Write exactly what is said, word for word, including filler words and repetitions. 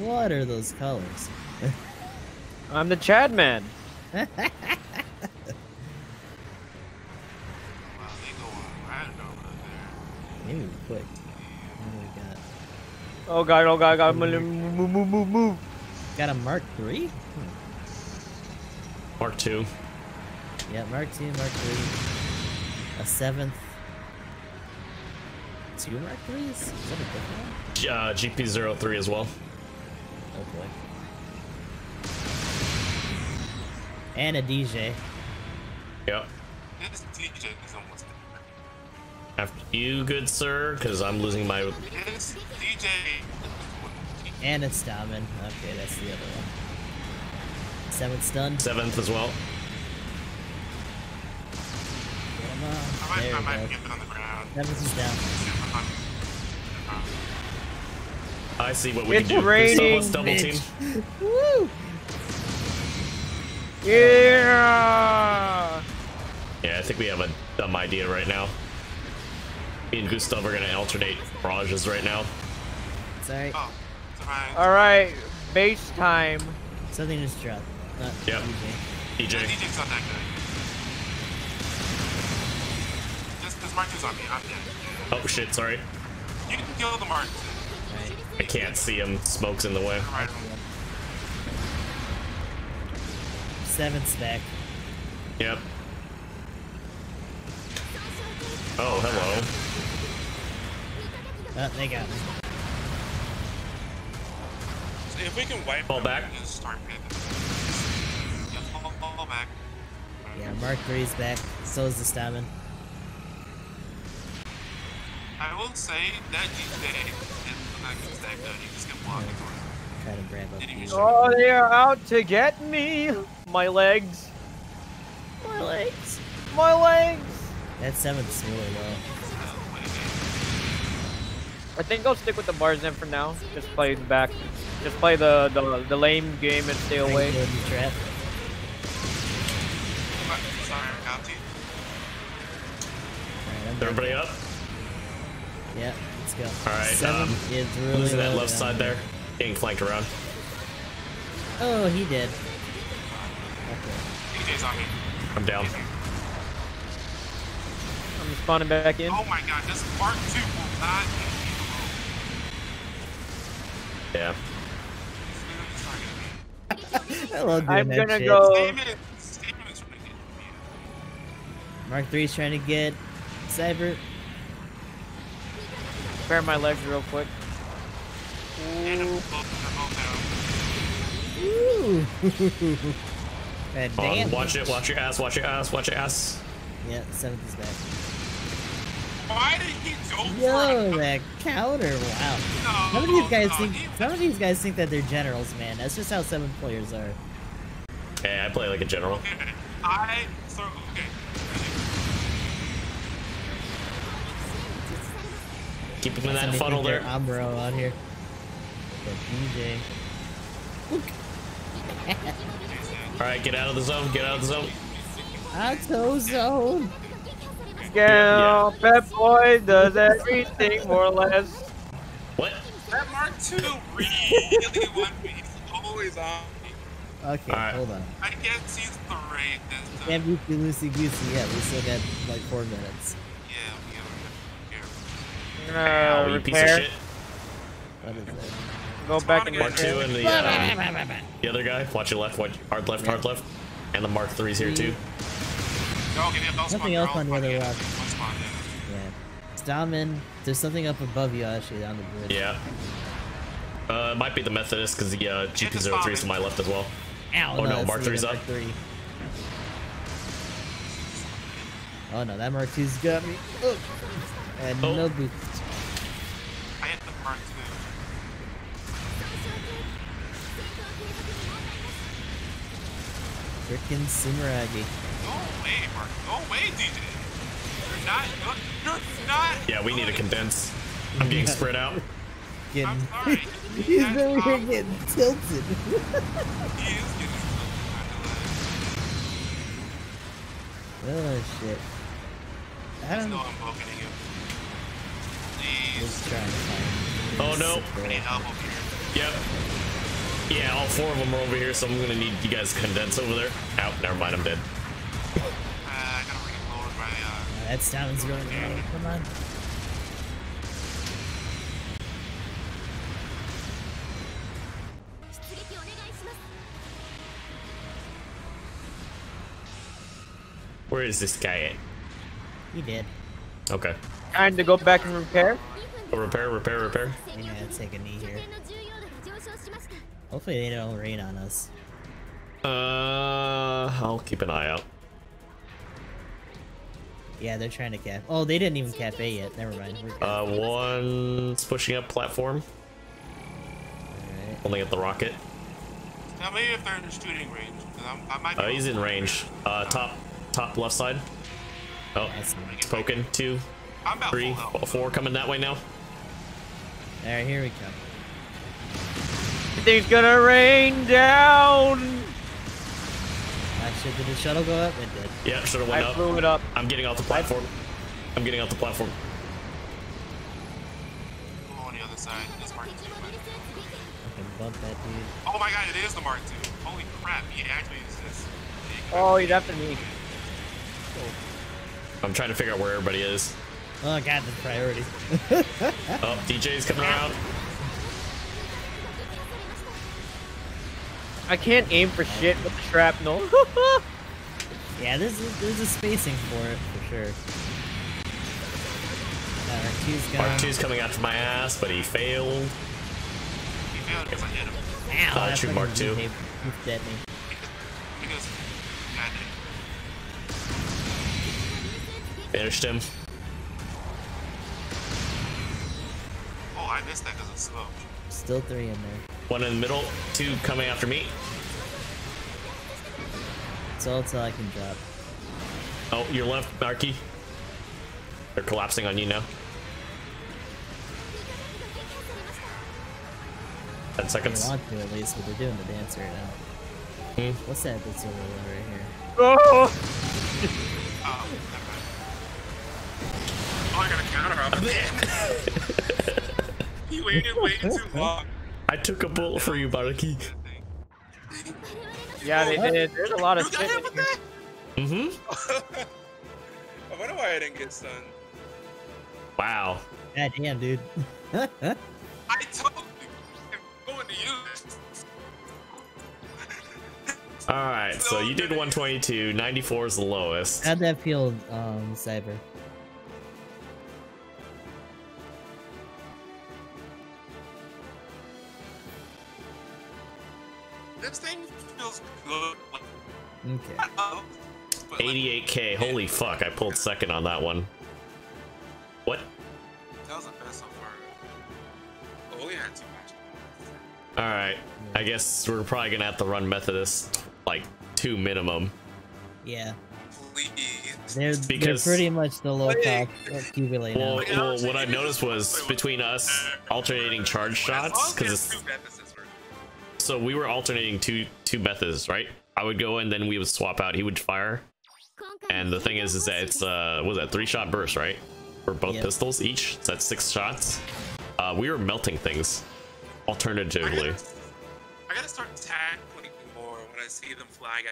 What are those colors? I'm the Chad man. Wow, they go wild over there. Ooh, quick. What do we got? Oh god, oh god, god, move, move, move, move, move. Got a Mark Three? Hmm. Mark Two. Yeah, Mark Two, Mark Three. A seventh. Two Mark Threes? Is that a different one? Uh, G P zero three as well. Oh boy. And a D J. Yep. This D J is almost there. After you, good sir, because I'm losing my. This D J. And a Stamin. Okay, that's the other one. Seventh stun. Seventh as well. Come on. I might, I might get it on the ground. Seventh is down. I see what we it's can do. Raining, so double team. Woo! Yeah. Yeah, I think we have a dumb idea right now. Me and Gustav are gonna alternate barrages right now. Sorry. Oh, it's all right. All right, base time. Something just dropped. Not yep. D J. D J. No, D J's not that good. Just because Mark Two's on me, I'm dead. Oh shit! Sorry. You can kill the Mark Two. Right. I can't see him. Smoke's in the way. All right. Seven's back. Yep. Oh, hello. Oh, they got me. So if we can wipe fall back. Yeah, fall, fall back. Yeah, Mark Three's back. So is the Stamin. I will say that G P is not gonna stack though. You just get blocked. Try to grab up. Oh, they are out to get me. My legs. My legs. My legs. That seventh's really low. I think I'll stick with the bars in for now. Just play back. Just play the the, the lame game and stay away. Trap. Right, everybody up? Yeah, let's go. All right. Um, really losing that left side there. Getting flanked around. Oh, he did. I'm down. I'm spawning back in. Oh my god, this Mark Two will not be. Yeah. I love doing I'm that gonna shit. Go. Mark Three's trying to get Cybert. Spare my legs real quick. Ooh. Ooh. On, watch it, watch your ass, watch your ass, watch your ass. Yeah, seventh is back. Why did he go yo, for it? That counter, wow. No, some of these guys no, think he... some of these guys think that they're generals, man. That's just how seven players are. Hey, I play like a general. Okay. I so okay. Keep him in that funnel there. Ambro out here. The D J. Look. All right, get out of the zone. Get out of the zone. Auto zone. Girl, yeah. Pep Boy does everything more or less. What? That Mark Two really won me. He's always on me. Okay, right. Hold on. I can't see the raid this time. Can't be loosey goosey. Yeah, we still got like four minutes. Yeah, we have. Yeah. No, uh, piece of shit. What is that? Go back and Mark Two and the, uh, the other guy. Watch your left, watch hard left, hard left, and the Mark Three's here too. Something up on the other rock. Yeah, Stamin. There's something up above you actually on the bridge. Yeah. Uh, it might be the Methuss because the uh, G P zero three is to my left as well. Ow, oh no, no Mark Three's up. Three. Oh no, that Mark Two's got me. Oh. And oh. No boots. I hit the Mark Two. Frickin' Simuragi. Go away, Mark. Go away, D J. You're not good. You're not yeah, we good. Need to condense. I'm getting spread out. Getting... I'm sorry. He's over here getting tilted. He is getting tilted. Oh, shit. I don't know. I'm poking at you. Please. Just trying to find Oh no. We need help over here. Yep. Yeah, all four of them are over here, so I'm gonna need you guys to condense over there. Ow, never mind, I'm dead. Uh, I gotta reload my, uh... That sounds really good. Come on. Where is this guy at? He did. Okay. Time to go back and repair? Oh, repair, repair, repair. Yeah, let's take a knee here. Hopefully they don't rain on us. Uh, I'll keep an eye out. Yeah, they're trying to cap. Oh, they didn't even cap A yet. Never mind. Uh, one's pushing up platform. All right. Only at the rocket. Tell me if they're in shooting range. I'm, I might be uh, he's in range. Uh, top, top left side. Oh, it's poking. Two, three, four coming that way now. All right, here we come. Everything's gonna rain down. Uh, should, did the shuttle go up? It did. Yeah, shuttle went up. I blew it up. I'm getting off the platform. I'm getting off the platform. I'm on the other side. That's Mark Two. I can bump that dude. Oh my god, it is the Mark Two. Holy crap, he actually is this. Oh, he's after me. Cool. I'm trying to figure out where everybody is. Oh god, the priority. Oh, D J's coming around. I can't aim for shit with the shrapnel. Yeah, there's a, there's a spacing for it, for sure. Uh, Mark Two's gone. Mark Two's coming after my ass, but he failed. He failed because I hit him. Ow, uh, shoot Mark Two. He dead me. Because, God, finished him. Oh, I missed that because it's slow. Still three in there. One in the middle, two coming after me. That's all until I can drop. Oh, your left, Baraki. They're collapsing on you now. Ten seconds. They want to at least, but they're doing the dance right now. Hmm? What's that that's over there right here? Oh! Oh, never mind. Oh, I got a counter up there. He waited way too long. I took a bullet for you, Baraki. Yeah, they did. There's a lot of shit. You got hit with that? Mm-hmm. I wonder why I didn't get stunned. Wow. God damn, dude. I told you. I'm going to use it. Alright, so you did one twenty-two. ninety-four is the lowest. How'd that feel, um, Cyber? This thing feels good. Okay. eighty-eight K. Holy fuck! I pulled second on that one. What? That was the best so far. Oh yeah, too much. All right. I guess we're probably gonna have to run Methuss like two minimum. Yeah. Please. They're, because they're pretty much the low top. Well, well, what I noticed was between us alternating charge shots because. So we were alternating two two Methuss, right? I would go and then we would swap out. He would fire, and the thing is, is that it's uh, what was that three shot burst, right? For both yep. pistols each, so that's six shots. Uh, we were melting things, alternatively. I gotta, I gotta start tackling more when I see them flying